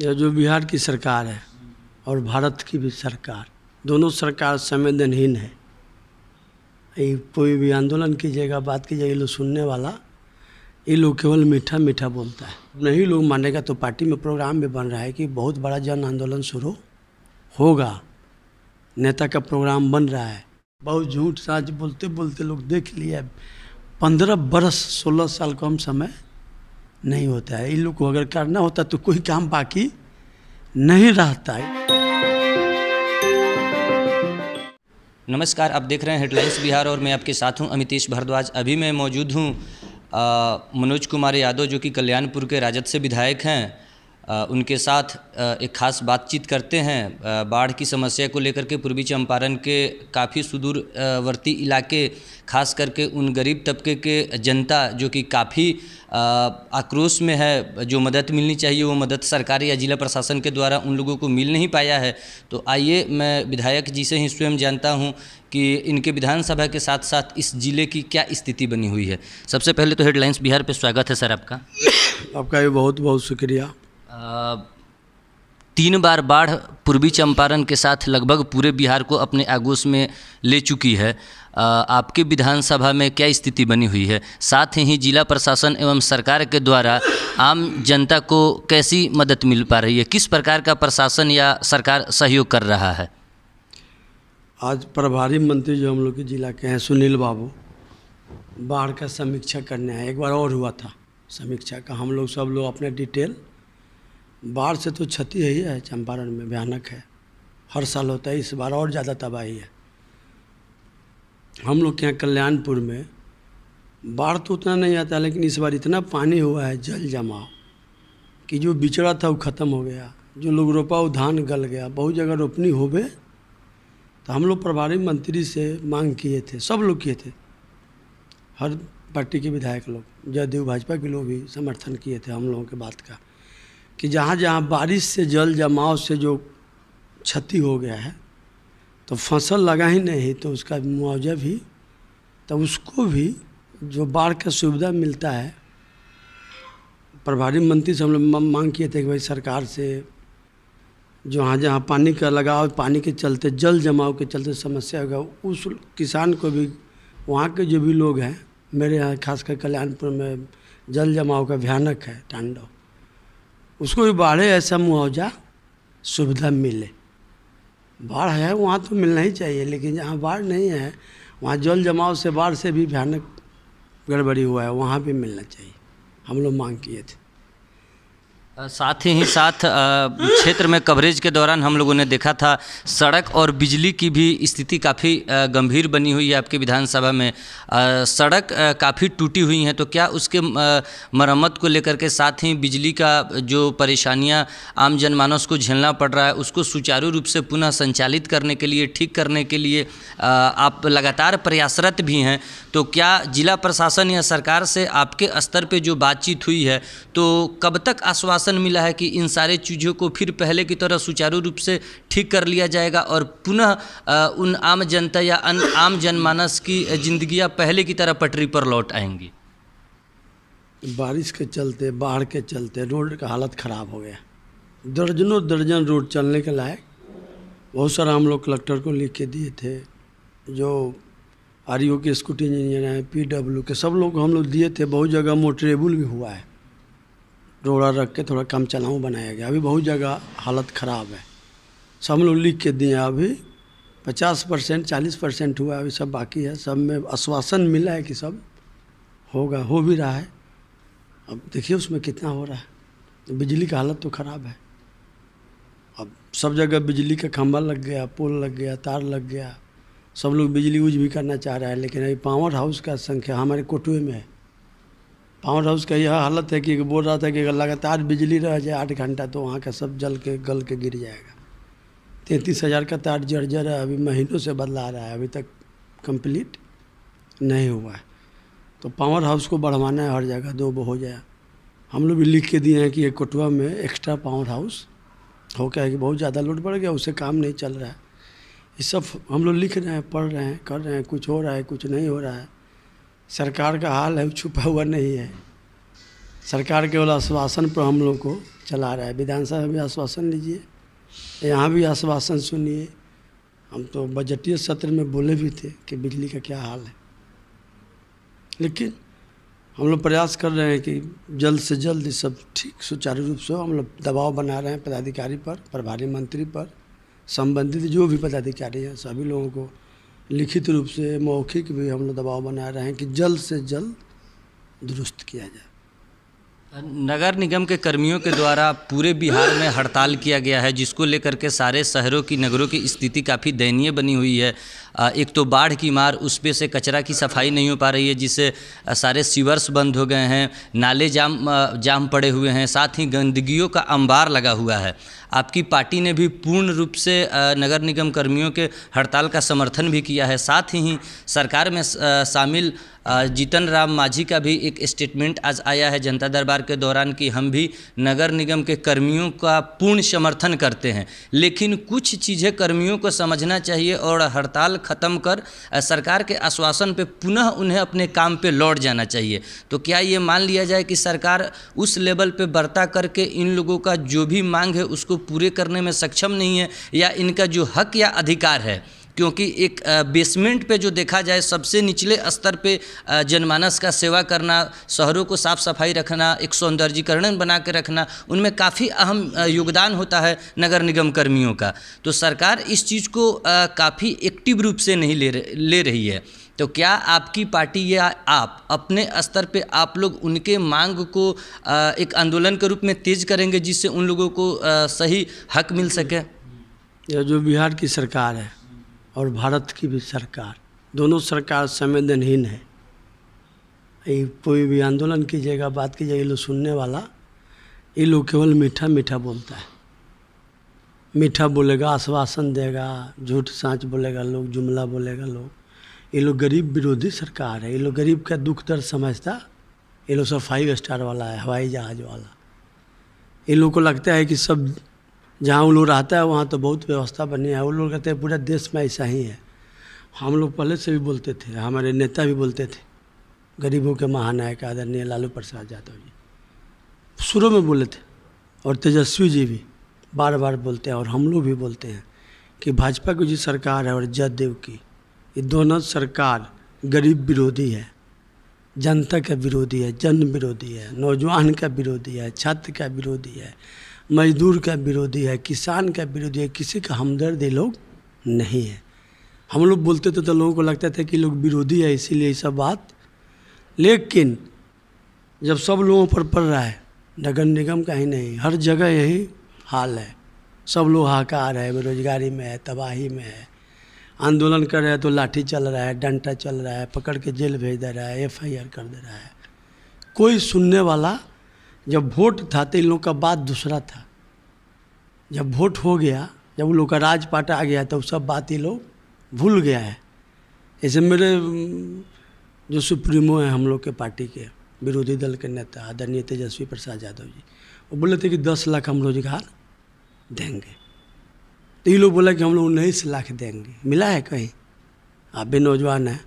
यह जो बिहार की सरकार है और भारत की भी सरकार, दोनों सरकार संवेदनहीन है। कोई भी आंदोलन कीजिएगा, बात कीजिएगा, ये लोग सुनने वाला, ये लोग केवल मीठा मीठा बोलता है, नहीं लोग मानेगा। तो पार्टी में प्रोग्राम भी बन रहा है कि बहुत बड़ा जन आंदोलन शुरू होगा, नेता का प्रोग्राम बन रहा है। बहुत झूठ साझ बोलते बोलते लोग देख लिया, 15 बरस 16 साल कम समय नहीं होता है। इन लोग को अगर करना होता तो कोई काम बाकी नहीं रहता है। नमस्कार, आप देख रहे हैं हेडलाइंस बिहार और मैं आपके साथ हूं अमिताभ भारद्वाज। अभी मैं मौजूद हूं मनोज कुमार यादव, जो कि कल्याणपुर के राजद से विधायक हैं। उनके साथ एक खास बातचीत करते हैं बाढ़ की समस्या को लेकर के। पूर्वी चंपारण के काफ़ी सुदूरवर्ती इलाके, खास करके उन गरीब तबके के जनता जो कि काफ़ी आक्रोश में है, जो मदद मिलनी चाहिए वो मदद सरकार या जिला प्रशासन के द्वारा उन लोगों को मिल नहीं पाया है। तो आइए मैं विधायक जी से ही स्वयं जानता हूं कि इनके विधानसभा के साथ साथ इस ज़िले की क्या स्थिति बनी हुई है। सबसे पहले तो हेडलाइंस बिहार पर स्वागत है सर आपका। आपका भी बहुत बहुत शुक्रिया। 3 बार बाढ़ पूर्वी चंपारण के साथ लगभग पूरे बिहार को अपने आगोश में ले चुकी है। आपके विधानसभा में क्या स्थिति बनी हुई है, साथ ही जिला प्रशासन एवं सरकार के द्वारा आम जनता को कैसी मदद मिल पा रही है, किस प्रकार का प्रशासन या सरकार सहयोग कर रहा है? आज प्रभारी मंत्री जो हम लोग के जिला के हैं सुनील बाबू, बाढ़ का समीक्षा करने आए। एक बार और हुआ था समीक्षा का, हम लोग सब लोग अपने डिटेल। बाढ़ से तो क्षति ही है, चंपारण में भयानक है, हर साल होता है, इस बार और ज़्यादा तबाही है। हम लोग के यहाँ कल्याणपुर में बाढ़ तो उतना नहीं आता, लेकिन इस बार इतना पानी हुआ है, जल जमाव, कि जो बिचड़ा था वो ख़त्म हो गया, जो लोग रोपा वो धान गल गया। बहुत जगह रोपनी हो गए, तो हम लोग प्रभारी मंत्री से मांग किए थे, सब लोग किए थे, हर पार्टी के विधायक लोग, जदयू भाजपा के लोग भी समर्थन किए थे हम लोगों के बात का, कि जहाँ जहाँ बारिश से जल जमाव से जो क्षति हो गया है, तो फसल लगा ही नहीं तो उसका मुआवजा भी, तो उसको भी जो बाढ़ का सुविधा मिलता है। प्रभारी मंत्री से हम लोग मांग किए थे कि भाई सरकार से जहाँ जहाँ पानी का लगाव, पानी के चलते जल जमाव के चलते समस्या होगा, उस किसान को भी, वहाँ के जो भी लोग हैं, मेरे यहाँ खासकर कल्याणपुर में जल जमाव का भयानक है तांडव, उसको भी बाढ़े ऐसा मुआवजा सुविधा मिले। बाढ़ है वहाँ तो मिलना ही चाहिए, लेकिन जहाँ बाढ़ नहीं है, वहाँ जल जमाव से बाढ़ से भी भयानक गड़बड़ी हुआ है, वहाँ भी मिलना चाहिए, हम लोग मांग किए थे। साथ ही साथ क्षेत्र में कवरेज के दौरान हम लोगों ने देखा था सड़क और बिजली की भी स्थिति काफ़ी गंभीर बनी हुई है। आपके विधानसभा में सड़क काफ़ी टूटी हुई है, तो क्या उसके मरम्मत को लेकर के, साथ ही बिजली का जो परेशानियां आम जनमानस को झेलना पड़ रहा है, उसको सुचारू रूप से पुनः संचालित करने के लिए, ठीक करने के लिए आप लगातार प्रयासरत भी हैं। तो क्या जिला प्रशासन या सरकार से आपके स्तर पर जो बातचीत हुई है, तो कब तक आश्वासन मिला है कि इन सारे चीज़ों को फिर पहले की तरह सुचारू रूप से ठीक कर लिया जाएगा और पुनः उन आम जनता या आम जनमानस की जिंदगियां पहले की तरह पटरी पर लौट आएंगी? बारिश के चलते, बाढ़ के चलते रोड का हालत ख़राब हो गया, दर्जनों दर्जन रोड चलने के लायक। बहुत सारा हम लोग कलेक्टर को लिख के दिए थे, जो आरईओ के स्कूटी इंजीनियर हैं, पीडब्ल्यू के, सब लोग हम लोग दिए थे। बहुत जगह मोटरेबल भी हुआ है, रोड़ा रख के थोड़ा कम चलाऊँ बनाया गया, अभी बहुत जगह हालत ख़राब है, सब लोग लिख के दिए। अभी 50% 40% हुआ, अभी सब बाकी है। सब में आश्वासन मिला है कि सब होगा, हो भी रहा है, अब देखिए उसमें कितना हो रहा है। बिजली का हालत तो ख़राब है, अब सब जगह बिजली का खंभा लग गया, पोल लग गया, तार लग गया, सब लोग बिजली यूज भी करना चाह रहे हैं, लेकिन अभी पावर हाउस का संख्या हमारे कोटुए में है। पावर हाउस का यह हालत है कि बोल रहा था कि अगर लगातार बिजली रह जाए 8 घंटा तो वहाँ का सब जल के गल के गिर जाएगा। 33,000 का तार जर्जर है, अभी महीनों से बदला रहा है, अभी तक कंप्लीट नहीं हुआ है। तो पावर हाउस को बढ़वाना है हर जगह, दो हो जाए। हम लोग भी लिख के दिए हैं कि ये कोटवा में एक्स्ट्रा पावर हाउस हो गया है कि बहुत ज़्यादा लोड बढ़ गया, उससे काम नहीं चल रहा है। ये सब हम लोग लिख रहे हैं, पढ़ रहे हैं, कर रहे हैं, कुछ हो रहा है कुछ नहीं हो रहा है। सरकार का हाल है छुपा हुआ नहीं है, सरकार केवल आश्वासन पर हम लोग को चला रहा है। विधानसभा में भी आश्वासन लीजिए, यहाँ भी आश्वासन सुनिए। हम तो बजटीय सत्र में बोले भी थे कि बिजली का क्या हाल है, लेकिन हम लोग प्रयास कर रहे हैं कि जल्द से जल्द सब ठीक सुचारू रूप से हो। हम लोग दबाव बना रहे हैं पदाधिकारी पर, प्रभारी मंत्री पर, संबंधित जो भी पदाधिकारी हैं सभी लोगों को लिखित रूप से मौखिक भी हम लोग दबाव बना रहे हैं कि जल्द से जल्द दुरुस्त किया जाए। नगर निगम के कर्मियों के द्वारा पूरे बिहार में हड़ताल किया गया है, जिसको लेकर के सारे शहरों की नगरों की स्थिति काफ़ी दयनीय बनी हुई है। एक तो बाढ़ की मार, उस पे से कचरा की सफाई नहीं हो पा रही है, जिससे सारे सीवर्स बंद हो गए हैं, नाले जाम पड़े हुए हैं, साथ ही गंदगियों का अंबार लगा हुआ है। आपकी पार्टी ने भी पूर्ण रूप से नगर निगम कर्मियों के हड़ताल का समर्थन भी किया है। साथ ही सरकार में शामिल जीतन राम मांझी का भी एक स्टेटमेंट आज आया है जनता दरबार के दौरान कि हम भी नगर निगम के कर्मियों का पूर्ण समर्थन करते हैं, लेकिन कुछ चीज़ें कर्मियों को समझना चाहिए और हड़ताल खत्म कर सरकार के आश्वासन पे पुनः उन्हें अपने काम पे लौट जाना चाहिए। तो क्या ये मान लिया जाए कि सरकार उस लेवल पे बर्ता करके इन लोगों का जो भी मांग है उसको पूरे करने में सक्षम नहीं है, या इनका जो हक या अधिकार है, क्योंकि एक बेसमेंट पे जो देखा जाए सबसे निचले स्तर पे जनमानस का सेवा करना, शहरों को साफ सफाई रखना, एक सौंदर्यीकरण बना के रखना, उनमें काफ़ी अहम योगदान होता है नगर निगम कर्मियों का। तो सरकार इस चीज़ को काफ़ी एक्टिव रूप से नहीं ले रही है। तो क्या आपकी पार्टी या आप अपने स्तर पे आप लोग उनके मांग को एक आंदोलन के रूप में तेज करेंगे, जिससे उन लोगों को सही हक मिल सके? यह जो बिहार की सरकार है और भारत की भी सरकार, दोनों सरकार संवेदनहीन है। कोई भी आंदोलन कीजिएगा, बात कीजिएगा, ये लोग सुनने वाला, ये लोग केवल मीठा मीठा बोलता है। मीठा बोलेगा, आश्वासन देगा, झूठ साँच बोलेगा लोग, जुमला बोलेगा लोग। ये लोग गरीब विरोधी सरकार है। ये लोग गरीब का दुख दर्द समझता, ये लोग सब 5 स्टार वाला है, हवाई जहाज वाला। ये लोग को लगता है कि सब जहाँ वो लोग रहता है वहाँ तो बहुत व्यवस्था बनी है। वो लोग कहते हैं पूरा देश में ऐसा ही है। हम लोग पहले से भी बोलते थे, हमारे नेता भी बोलते थे, गरीबों के महानायक आदरणीय लालू प्रसाद यादव जी शुरू में बोले थे, और तेजस्वी जी भी बार बार बोलते हैं, और हम लोग भी बोलते हैं कि भाजपा की जो सरकार है और जदयू की, ये दोनों सरकार गरीब विरोधी है, जनता का विरोधी है, जन विरोधी है, नौजवान का विरोधी है, छात्र का विरोधी है, मजदूर का विरोधी है, किसान का विरोधी है, किसी का हमदर्द ये लोग नहीं है। हम लोग बोलते थे तो लोगों को लगता था कि लोग विरोधी है इसीलिए ये सब बात, लेकिन जब सब लोगों पर पड़ रहा है, नगर निगम का ही नहीं हर जगह यही हाल है। सब लोग हाहाकार है, बेरोजगारी में है, तबाही में है। आंदोलन कर रहे हैं तो लाठी चल रहा है, डंडा चल रहा है, पकड़ के जेल भेज दे रहा है, FIR कर दे रहा है। कोई सुनने वाला, जब वोट था तो इन लोग का बात दूसरा था, जब वोट हो गया, जब उन लोग का राजपाट आ गया तो सब बात ये लोग भूल गया है। ऐसे मेरे जो सुप्रीमो हैं हम लोग के पार्टी के विरोधी दल के नेता आदरणीय तेजस्वी प्रसाद यादव जी, वो बोले थे कि 10 लाख हम रोजगार देंगे, तो ये लोग बोला कि हम लोग 19 लाख देंगे। मिला है कहीं? आप भी नौजवान हैं,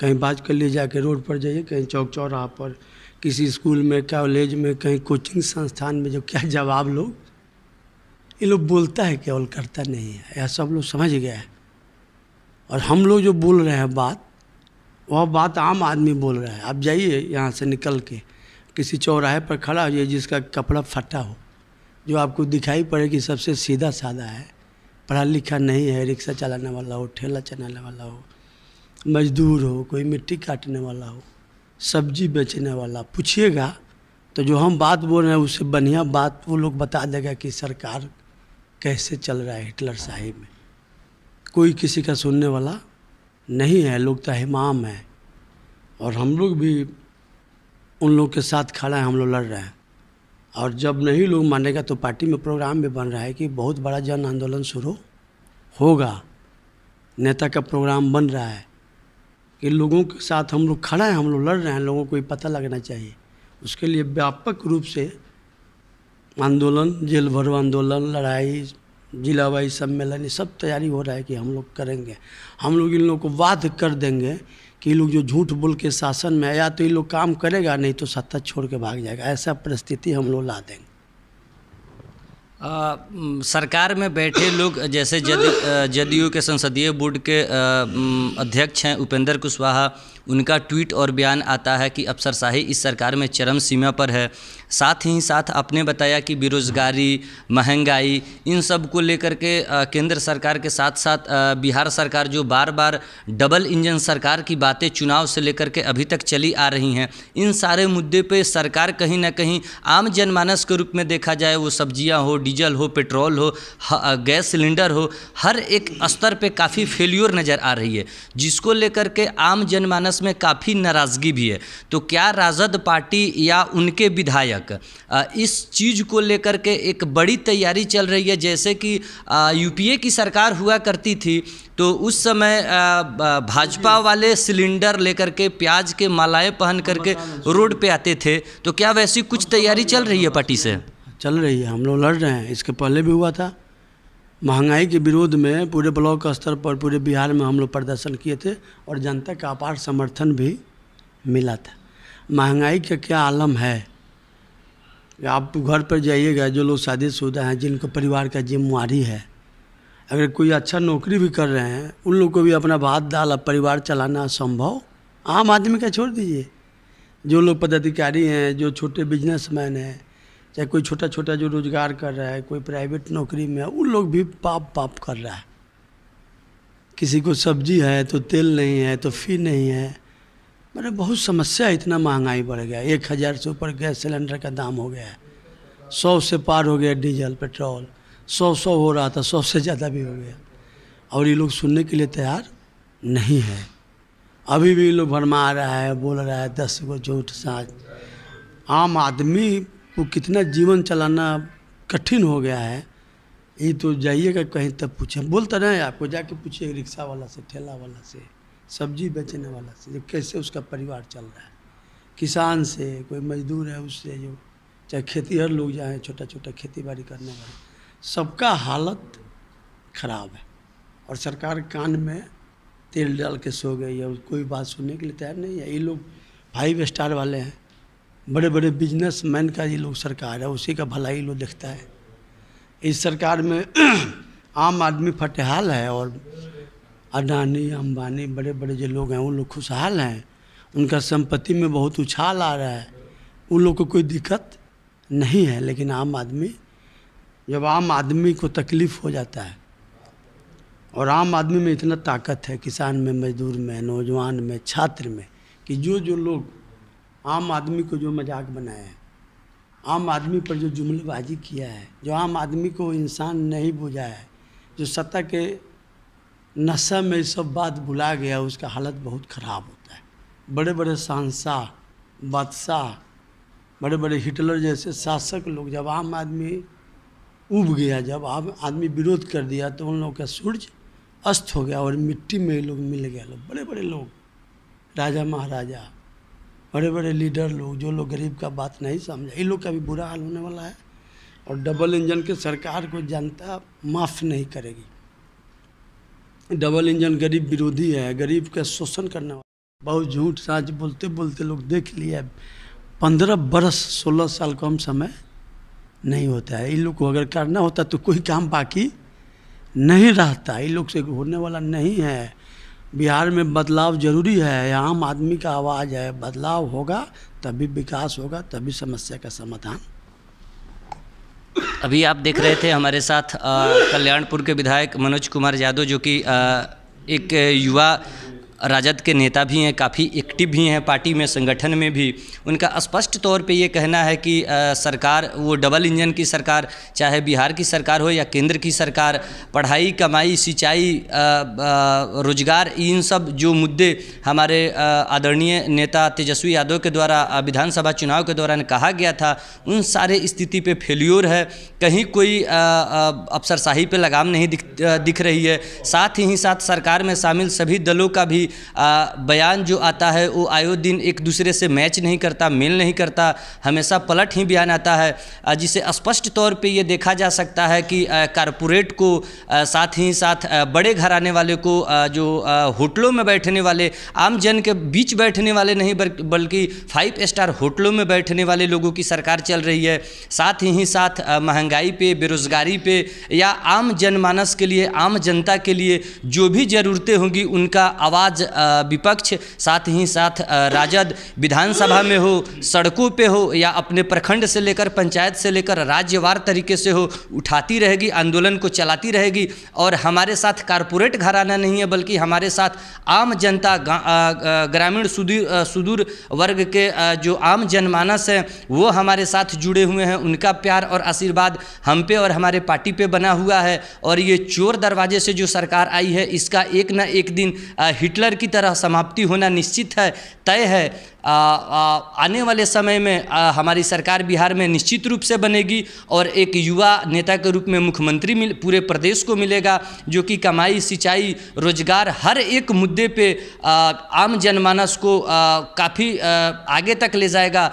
कहीं बात कर लिए, जाके रोड पर जाइए, कहीं चौक चौराहा पर, किसी स्कूल में, कॉलेज में, कहीं कोचिंग संस्थान में, जो क्या जवाब लोग, ये लोग बोलता है केवल करता नहीं है। यह सब लोग समझ गया है, और हम लोग जो बोल रहे हैं बात, वह बात आम आदमी बोल रहा है। आप जाइए यहाँ से निकल के किसी चौराहे पर खड़ा हो जाइए, जिसका कपड़ा फटा हो, जो आपको दिखाई पड़े कि सबसे सीधा साधा है, पढ़ा लिखा नहीं है, रिक्शा चलाने वाला हो, ठेला चलाने वाला हो, मजदूर हो, कोई मिट्टी काटने वाला हो, सब्जी बेचने वाला, पूछिएगा तो जो हम बात बोल रहे हैं उससे बढ़िया बात वो लोग बता देगा कि सरकार कैसे चल रहा है हिटलर शाही में। कोई किसी का सुनने वाला नहीं है, लोग तो हिमाम है, और हम लोग भी उन लोग के साथ खड़ा है, हम लोग लड़ रहे हैं। और जब नहीं लोग मानेगा तो पार्टी में प्रोग्राम भी बन रहा है कि बहुत बड़ा जन आंदोलन शुरू होगा। नेता का प्रोग्राम बन रहा है कि लोगों के साथ हम लोग खड़ा है, हम लोग लड़ रहे हैं, लोगों को ये पता लगना चाहिए। उसके लिए व्यापक रूप से आंदोलन, जेल भरो आंदोलन, लड़ाई, जिला वाई सम्मेलन, ये सब तैयारी हो रहा है कि हम लोग करेंगे। हम लोग इन लोगों को वाद कर देंगे कि ये लोग जो झूठ बोल के शासन में, या तो ये लोग काम करेगा नहीं तो सत्ता छोड़ के भाग जाएगा, ऐसा परिस्थिति हम लोग ला देंगे। सरकार में बैठे लोग जैसे जेडीयू के संसदीय बोर्ड के अध्यक्ष हैं उपेंद्र कुशवाहा, उनका ट्वीट और बयान आता है कि अफसरशाही इस सरकार में चरम सीमा पर है। साथ ही साथ आपने बताया कि बेरोजगारी, महंगाई, इन सब को लेकर के केंद्र सरकार के साथ साथ बिहार सरकार जो बार बार डबल इंजन सरकार की बातें चुनाव से लेकर के अभी तक चली आ रही हैं, इन सारे मुद्दे पे सरकार कहीं ना कहीं आम जनमानस के रूप में देखा जाए, वो सब्जियां हो, डीजल हो, पेट्रोल हो, गैस सिलेंडर हो, हर एक स्तर पे काफ़ी फेल्योर नज़र आ रही है, जिसको लेकर के आम जनमानस में काफ़ी नाराज़गी भी है। तो क्या राजद पार्टी या उनके विधायक इस चीज़ को लेकर के एक बड़ी तैयारी चल रही है? जैसे कि यूपीए की सरकार हुआ करती थी तो उस समय भाजपा वाले सिलेंडर लेकर के, प्याज के मालाएं पहन करके रोड पे आते थे, तो क्या वैसी कुछ तैयारी चल रही है पार्टी से? चल रही है, हम लोग लड़ रहे हैं। इसके पहले भी हुआ था, महंगाई के विरोध में पूरे ब्लॉक स्तर पर पूरे बिहार में हम लोग प्रदर्शन किए थे और जनता का अपार समर्थन भी मिला था। महंगाई का क्या आलम है, आप घर पर जाइएगा, जो लोग शादीशुदा हैं, जिनको परिवार का जिम्मेवारी है, अगर कोई अच्छा नौकरी भी कर रहे हैं, उन लोग को भी अपना भात दाल परिवार चलाना असंभव, आम आदमी का छोड़ दीजिए। जो लोग पदाधिकारी हैं, जो छोटे बिजनेसमैन हैं, चाहे कोई छोटा छोटा जो रोजगार कर रहा है, कोई प्राइवेट नौकरी में है, उन लोग भी पाप कर रहा है। किसी को सब्जी है तो तेल नहीं है तो फी नहीं है, मतलब बहुत समस्या है। इतना महंगाई बढ़ गया, 1000 से ऊपर गैस सिलेंडर का दाम हो गया है, 100 से पार हो गया डीजल पेट्रोल, 100 हो रहा था, 100 से ज़्यादा भी हो गया, और ये लोग सुनने के लिए तैयार नहीं है। अभी भी लोग भरमा रहा है, बोल रहा है 10 को झूठ साँच। आम आदमी को कितना जीवन चलाना कठिन हो गया है, ये तो जाइएगा कहीं तब पूछें, बोलता रहे आपको, जाके पूछिए रिक्शा वाला से, ठेला वाला से, सब्जी बेचने वाला से, जो कैसे उसका परिवार चल रहा है, किसान से, कोई मजदूर है उससे, जो चाहे खेतीहर लोग जाएँ, छोटा छोटा खेती बाड़ी करने वाले, सबका हालत खराब है। और सरकार कान में तेल डाल के सो गई है, कोई बात सुनने के लिए तैयार नहीं है। ये लोग 5 स्टार वाले हैं, बड़े बड़े बिजनेसमैन का ये लोग सरकार है, उसी का भलाई लोग देखता है। इस सरकार में आम आदमी फटेहाल है, और अडानी अंबानी बड़े बड़े जो लोग हैं वो लोग खुशहाल हैं, उनका संपत्ति में बहुत उछाल आ रहा है, उन लोग को कोई दिक्कत नहीं है। लेकिन आम आदमी, जब आम आदमी को तकलीफ़ हो जाता है, और आम आदमी में इतना ताकत है, किसान में, मजदूर में, नौजवान में, छात्र में, कि जो जो लोग आम आदमी को जो मजाक बनाया है, आम आदमी पर जो जुमलेबाजी किया है, जो आम आदमी को इंसान नहीं बुझा है, जो सत्ता के नशा में सब बात भुला गया, उसका हालत बहुत ख़राब होता है। बड़े बड़े सांसद, बादशाह, बड़े बड़े हिटलर जैसे शासक लोग, जब आम आदमी उब गया, जब आम आदमी विरोध कर दिया, तो उन लोगों का सूरज अस्त हो गया और मिट्टी में लोग मिल गए। लोग बड़े बड़े लोग, राजा महाराजा, बड़े बड़े लीडर लोग, जो लोग गरीब का बात नहीं समझे, इन लोग का भी बुरा हाल होने वाला है। और डबल इंजन के सरकार को जनता माफ़ नहीं करेगी। डबल इंजन गरीब विरोधी है, गरीब का शोषण करने वाला, बहुत झूठ साँच बोलते बोलते लोग देख लिया। 15 बरस 16 साल कम समय नहीं होता है। इन लोग को अगर करना होता तो कोई काम बाकी नहीं रहता, इन लोग से होने वाला नहीं है। बिहार में बदलाव जरूरी है, आम आदमी का आवाज़ है, बदलाव होगा तभी विकास होगा, तभी समस्या का समाधान। अभी आप देख रहे थे हमारे साथ कल्याणपुर के विधायक मनोज कुमार यादव, जो कि एक युवा राजद के नेता भी हैं, काफ़ी एक्टिव भी हैं पार्टी में, संगठन में भी। उनका स्पष्ट तौर पे ये कहना है कि सरकार, वो डबल इंजन की सरकार, चाहे बिहार की सरकार हो या केंद्र की सरकार, पढ़ाई, कमाई, सिंचाई, रोजगार, इन सब जो मुद्दे हमारे आदरणीय नेता तेजस्वी यादव के द्वारा विधानसभा चुनाव के दौरान कहा गया था, उन सारे स्थिति पर फेल्योर है। कहीं कोई अफसरशाही पर लगाम नहीं दिख रही है। साथ ही साथ सरकार में शामिल सभी दलों का भी कोई बयान जो आता है वो आयो दिन एक दूसरे से मैच नहीं करता, मेल नहीं करता, हमेशा पलट ही बयान आता है, जिसे स्पष्ट तौर पे ये देखा जा सकता है कि कारपोरेट को साथ ही साथ बड़े घराने वाले को जो होटलों में बैठने वाले आम जन के बीच बैठने वाले नहीं बल्कि 5 स्टार होटलों में बैठने वाले लोगों की सरकार चल रही है। साथ ही साथ महंगाई पे, बेरोजगारी पे या आम जनमानस के लिए, आम जनता के लिए जो भी ज़रूरतें होंगी उनका आवाज़ विपक्ष साथ ही साथ राजद विधानसभा में हो, सड़कों पे हो या अपने प्रखंड से लेकर पंचायत से लेकर राज्यवार तरीके से हो उठाती रहेगी, आंदोलन को चलाती रहेगी। और हमारे साथ कारपोरेट घराना नहीं है बल्कि हमारे साथ आम जनता, ग्रामीण सुदूर वर्ग के जो आम जनमानस है वो हमारे साथ जुड़े हुए हैं, उनका प्यार और आशीर्वाद हम पे और हमारे पार्टी पे बना हुआ है। और ये चोर दरवाजे से जो सरकार आई है इसका एक ना एक दिन हिटलर की तरह समाप्ति होना निश्चित है, तय है। आने वाले समय में हमारी सरकार बिहार में निश्चित रूप से बनेगी और एक युवा नेता के रूप में मुख्यमंत्री पूरे प्रदेश को मिलेगा जो कि कमाई, सिंचाई, रोजगार हर एक मुद्दे पे आम जनमानस को काफ़ी आगे तक ले जाएगा।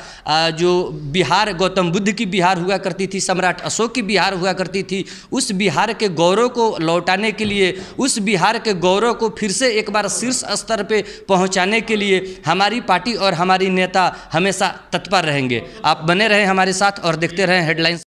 जो बिहार गौतम बुद्ध की बिहार हुआ करती थी, सम्राट अशोक की बिहार हुआ करती थी, उस बिहार के गौरव को लौटाने के लिए, उस बिहार के गौरव को फिर से एक बार शीर्ष स्तर पे पहुँचाने के लिए हमारी पार्टी और हमारी नेता हमेशा तत्पर रहेंगे। आप बने रहें हमारे साथ और देखते रहें हेडलाइंस।